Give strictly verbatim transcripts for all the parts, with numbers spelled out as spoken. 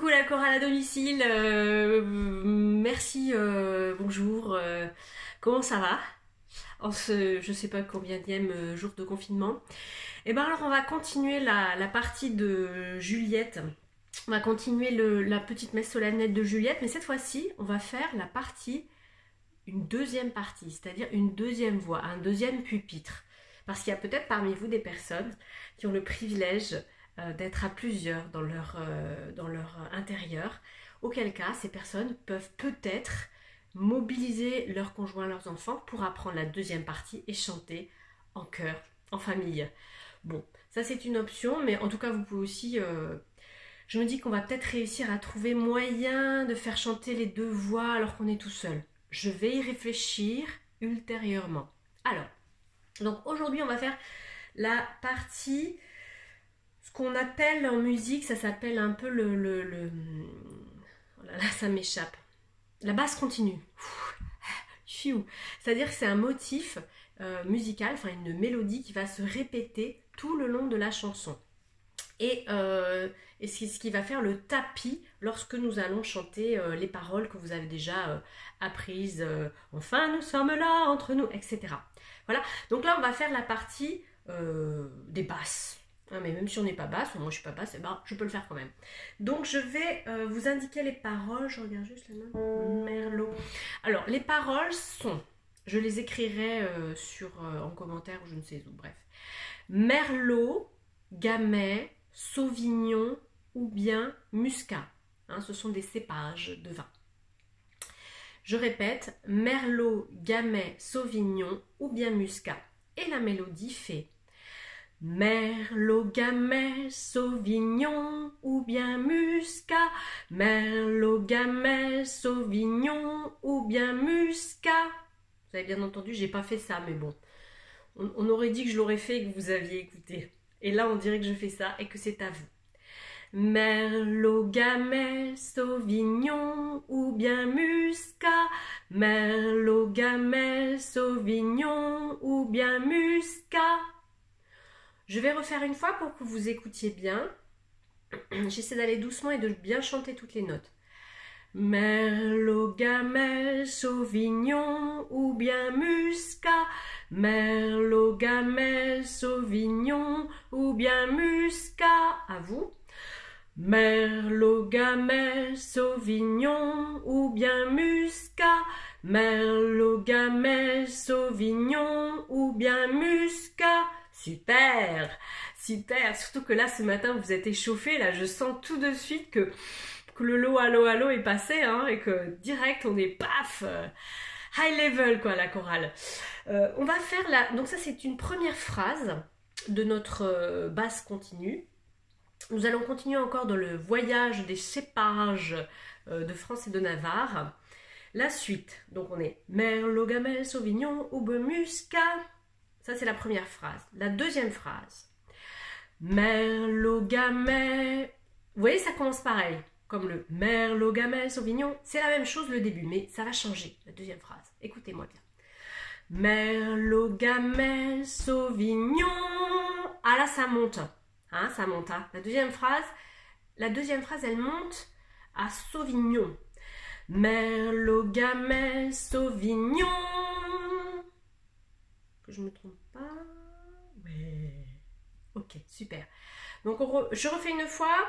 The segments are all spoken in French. beaucoup la chorale à domicile, euh, merci, euh, bonjour, euh, comment ça va en ce je sais pas combienième euh, jour de confinement. Et ben alors on va continuer la, la partie de Juliette, on va continuer le, la petite messe solennelle de Juliette, mais cette fois-ci on va faire la partie, une deuxième partie, c'est-à-dire une deuxième voix, un deuxième pupitre, parce qu'il y a peut-être parmi vous des personnes qui ont le privilège d'être à plusieurs dans leur, euh, dans leur intérieur, auquel cas ces personnes peuvent peut-être mobiliser leurs conjoints, leurs enfants pour apprendre la deuxième partie et chanter en chœur, en famille. Bon, ça c'est une option, mais en tout cas vous pouvez aussi, euh, je me dis qu'on va peut-être réussir à trouver moyen de faire chanter les deux voix alors qu'on est tout seul. Je vais y réfléchir ultérieurement. Alors, donc aujourd'hui on va faire la partie... Ce qu'on appelle en musique, ça s'appelle un peu le... le, le... Oh là là, ça m'échappe. La basse continue. C'est-à-dire que c'est un motif euh, musical, enfin une mélodie qui va se répéter tout le long de la chanson. Et, euh, et c'est ce qui va faire le tapis lorsque nous allons chanter euh, les paroles que vous avez déjà euh, apprises. Euh, enfin, nous sommes là, entre nous, et cetera. Voilà, donc là on va faire la partie euh, des basses. Mais même si on n'est pas basse, moi je suis pas basse, ben, je peux le faire quand même. Donc je vais euh, vous indiquer les paroles. Je regarde juste la main. Merlot. Alors les paroles sont, je les écrirai euh, sur, euh, en commentaire ou je ne sais où, bref. Merlot, Gamay, Sauvignon ou bien Muscat. Hein, ce sont des cépages de vin. Je répète, Merlot, Gamay, Sauvignon ou bien Muscat. Et la mélodie fait... Merlot, Gamay, Sauvignon ou bien Muscat. Merlot, Gamay, Sauvignon ou bien Muscat. Vous avez bien entendu, j'ai pas fait ça, mais bon. On, on aurait dit que je l'aurais fait et que vous aviez écouté. Et là, on dirait que je fais ça et que c'est à vous. Merlot, Gamay, Sauvignon ou bien Muscat. Merlot, Gamay, Sauvignon ou bien Muscat. Je vais refaire une fois pour que vous écoutiez bien. J'essaie d'aller doucement et de bien chanter toutes les notes. Merlot, Gamay, Sauvignon ou bien Muscat. Merlot, Gamay, Sauvignon ou bien Muscat. À vous. Merlot, Gamay, Sauvignon ou bien Muscat. Merlot, Gamay, Sauvignon ou bien Muscat. Super, super, surtout que là ce matin vous êtes échauffé, là je sens tout de suite que, que le lot allo allo est passé, hein, et que direct on est paf, high level quoi la chorale. Euh, on va faire la, donc ça c'est une première phrase de notre euh, basse continue. Nous allons continuer encore dans le voyage des cépages euh, de France et de Navarre. La suite, donc on est Merlot, Gamay, Sauvignon ou bien Muscat. Ça, c'est la première phrase. La deuxième phrase. Merlot, Gamay... Vous voyez, ça commence pareil. Comme le Merlot, Gamay, Sauvignon. C'est la même chose le début, mais ça va changer. La deuxième phrase. Écoutez-moi bien. Merlot, Gamay, Sauvignon... Ah là, ça monte. Hein, ça monte. Hein. La deuxième phrase, la deuxième phrase, elle monte à Sauvignon. Merlot, Gamay, Sauvignon... Je me trompe pas, mais ok, super. Donc on re... je refais une fois.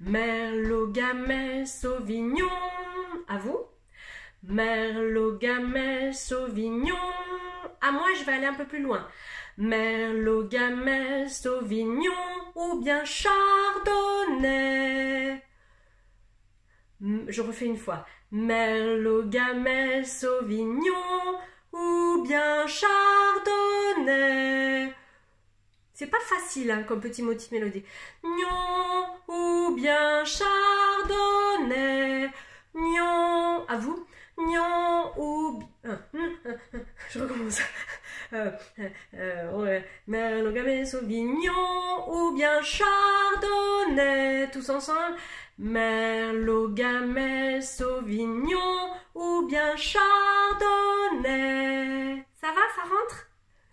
Merlot, Gamay, Sauvignon. À vous. Merlot, Gamay, Sauvignon. À moi, je vais aller un peu plus loin. Merlot, Gamay, Sauvignon ou bien Chardonnay. Je refais une fois. Merlot, Gamay, Sauvignon ou bien Chardonnay. C'est pas facile hein, comme petit motif mélodie. Gnon ou bien Chardonnay. Gnon. À vous. Gnon ou bien... Je recommence. Euh, euh, ouais. Merlot, Gamay, Sauvignon ou bien Chardonnay. Tous ensemble. Merlot, Gamay, Sauvignon ou bien Chardonnay. Ça va, ça rentre?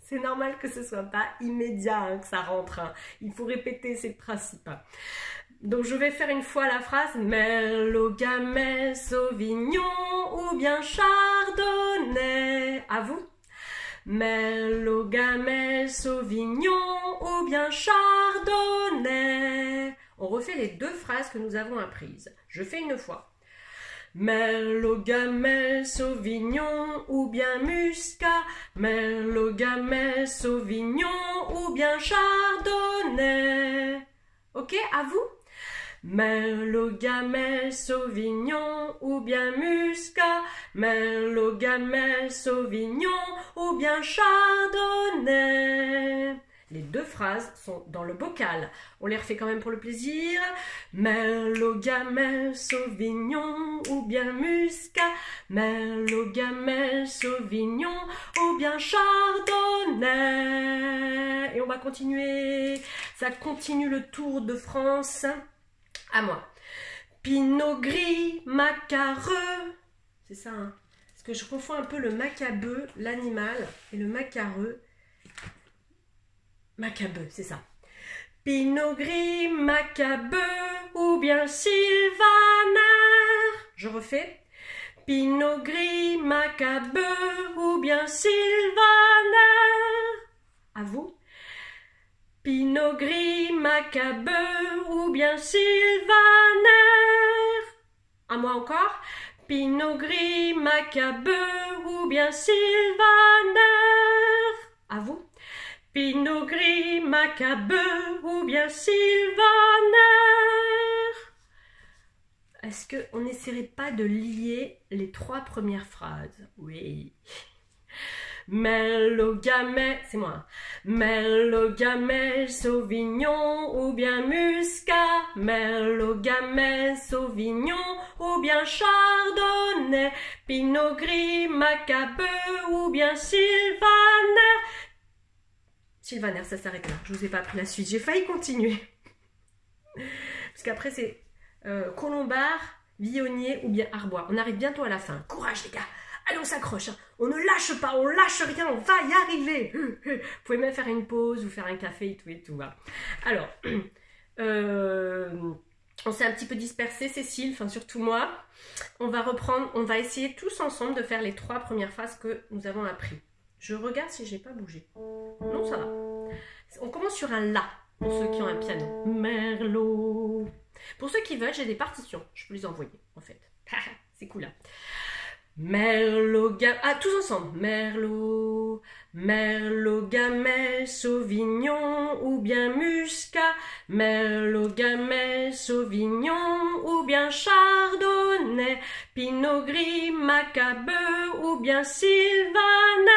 C'est normal que ce soit pas immédiat hein, que ça rentre. Hein. Il faut répéter, c'est le principe. Donc je vais faire une fois la phrase Merlot, Gamay, Sauvignon ou bien Chardonnay. À vous. Merlot, Gamay, Sauvignon ou bien Chardonnay. On refait les deux phrases que nous avons apprises. Je fais une fois. Merlot, Gamay, Sauvignon ou bien Muscat. Merlot, Gamay, Sauvignon ou bien Chardonnay. Ok, à vous. Merlot, Gamay, Sauvignon ou bien Muscat. Merlot, Gamay, Sauvignon ou bien Chardonnay. Les deux phrases sont dans le bocal. On les refait quand même pour le plaisir. Merlot, Gamay, Sauvignon ou bien Muscat. Merlot, Gamay, Sauvignon ou bien Chardonnay. Et on va continuer. Ça continue le tour de France. À moi. Pinot Gris, Macareux. C'est ça, hein? Parce que je confonds un peu le Macabeu, l'animal, et le Macareux. Macabeu, c'est ça. Pinot Gris, Macabeu ou bien Sylvaner. Je refais. Pinot Gris, Macabeu ou bien Sylvaner. À vous. Pinot Gris, Macabeu ou bien Sylvaner. À moi encore. Pinot Gris, Macabeu ou bien Sylvaner. À vous. Pinot Gris, Macabeu ou bien Sylvaner. Est-ce qu'on n'essaierait pas de lier les trois premières phrases? Oui. Merlot, Gamay, c'est moi. Merlot, Gamay, Sauvignon ou bien Muscat. Merlot, Gamay, Sauvignon ou bien Chardonnay. Pinot Gris, Macabeu ou bien Sylvaner. Sylvaner, ça s'arrête là. Je ne vous ai pas pris la suite. J'ai failli continuer. Parce qu'après, c'est euh, Colombard, Viognier ou bien Arbois. On arrive bientôt à la fin. Courage, les gars. Allez, on s'accroche. Hein. On ne lâche pas. On lâche rien. On va y arriver. Vous pouvez même faire une pause ou faire un café et tout et tout. Hein. Alors, euh, on s'est un petit peu dispersé, Cécile, enfin surtout moi. On va reprendre. On va essayer tous ensemble de faire les trois premières phrases que nous avons apprises. Je regarde si j'ai pas bougé. Non, ça va. On commence sur un La, pour ceux qui ont un piano. Merlot. Pour ceux qui veulent, j'ai des partitions. Je peux les envoyer, en fait. C'est cool, hein. Merlot, Gamay... Ah, tous ensemble. Merlot. Merlot, Gamay, Sauvignon ou bien Muscat. Merlot, Gamay, Sauvignon ou bien Chardonnay. Pinot Gris, Macabeu ou bien Sylvaner.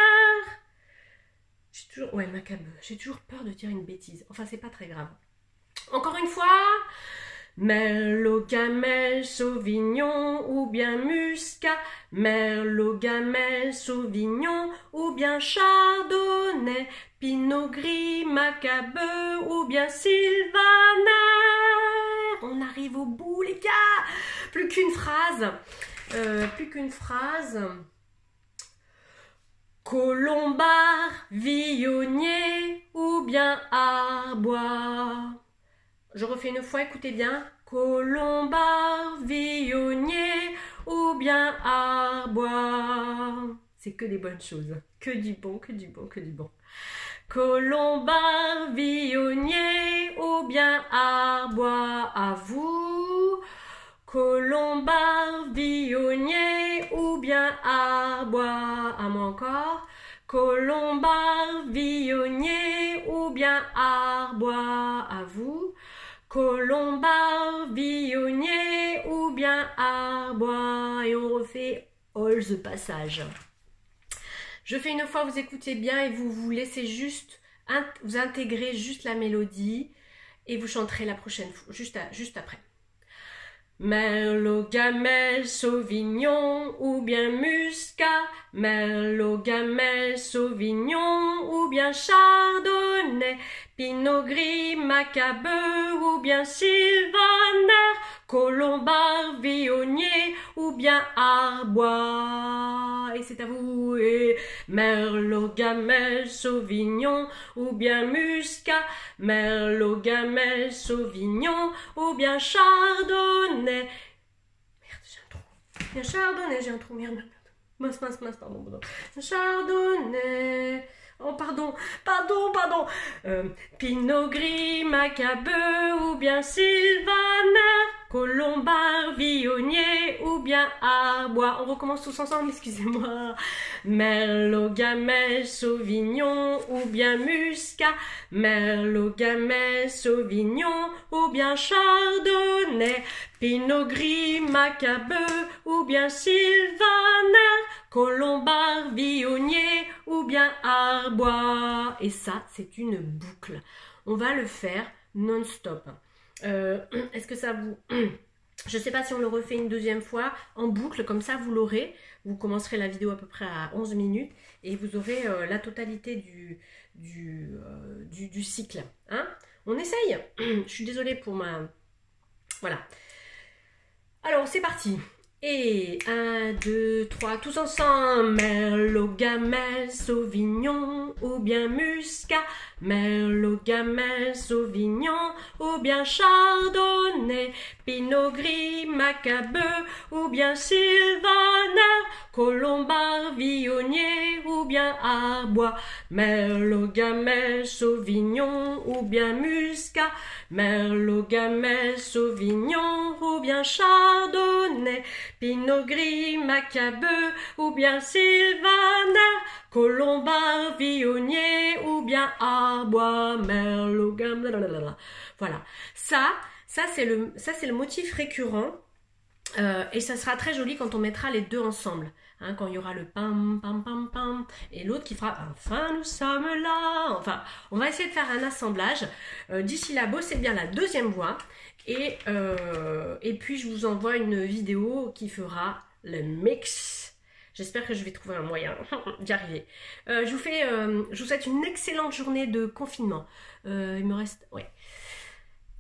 Ouais, Macabeu, j'ai toujours peur de dire une bêtise. Enfin, c'est pas très grave. Encore une fois. Merlot, Gamay, Sauvignon ou bien Muscat. Merlot, Gamay, Sauvignon ou bien Chardonnay. Pinot Gris, Macabeu ou bien Sylvaner. On arrive au bout, les gars. Plus qu'une phrase. Euh, plus qu'une phrase. Colombard, Viognier ou bien Arbois. Je refais une fois, écoutez bien. Colombard, Viognier ou bien Arbois. C'est que des bonnes choses. Que du bon, que du bon, que du bon. Colombard, Viognier ou bien Arbois. À vous. Colombard, Viognier ou bien Arbois. À moi encore. Colombard, Viognier ou bien Arbois. À vous. Colombard, Viognier ou bien Arbois. Et on refait all the passage. Je fais une fois, vous écoutez bien et vous vous laissez juste, vous intégrez juste la mélodie et vous chanterez la prochaine fois, juste, à, juste après. Merlot, Gamay, Sauvignon ou bien Muscat. Merlot, Gamay, Sauvignon ou bien Chardonnay. Pinot Gris, Macabeu ou bien Sylvaner. Colombard, Viognier ou bien Arbois. Et c'est à vous. Et Merlot, Gamay, Sauvignon ou bien Muscat, Merlot, Gamay, Sauvignon ou bien Chardonnay. Merde, j'ai un trou. Bien Chardonnay, j'ai un trou, merde, merde. Mince, mince, mince, pardon, pardon. Chardonnay. Oh, pardon, pardon, pardon. Euh, Pinot Gris, Macabeu ou bien Sylvaner, Colombard, Viognier ou bien Arbois. On recommence tous ensemble, excusez-moi. Merlot, Gamay, Sauvignon ou bien Muscat, Merlot, Gamay, Sauvignon ou bien Chardonnay, Pinot Gris, Macabeu ou bien Sylvaner, Colombard, Viognier ou bien Arbois. Et ça, c'est une boucle. On va le faire non-stop. Euh, Est-ce que ça vous... Je ne sais pas si on le refait une deuxième fois en boucle, comme ça vous l'aurez. Vous commencerez la vidéo à peu près à onze minutes et vous aurez euh, la totalité du, du, euh, du, du cycle. Hein, on essaye. Je suis désolée pour ma... Voilà. Alors, c'est parti. Et un, deux, trois, tous ensemble. Merlot, Gamay, Sauvignon ou bien Muscat, Merlot, Gamay, Sauvignon ou bien Chardonnay, Pinot Gris, Macabeu ou bien Sylvaner, Colombard, Viognier ou bien Arbois, Merlot, Gamay, Sauvignon ou bien Muscat, Merlot, Gamay, Sauvignon ou bien Chardonnay, Pinot Gris, Macabeu ou bien Sylvaner, Colombard, Viognier ou bien Arbois, Merlot, Gamay. Voilà, ça, ça c'est le, le motif récurrent euh, et ça sera très joli quand on mettra les deux ensemble. Hein, quand il y aura le pam pam pam pam et l'autre qui fera enfin nous sommes là. Enfin, on va essayer de faire un assemblage. Euh, D'ici là, c'est bien la deuxième voix. Et, euh, et puis je vous envoie une vidéo qui fera le mix. J'espère que je vais trouver un moyen d'y arriver. Euh, je, vous fais, euh, je vous souhaite une excellente journée de confinement. Euh, il me reste... Ouais.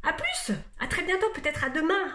À plus, à très bientôt, peut-être à demain.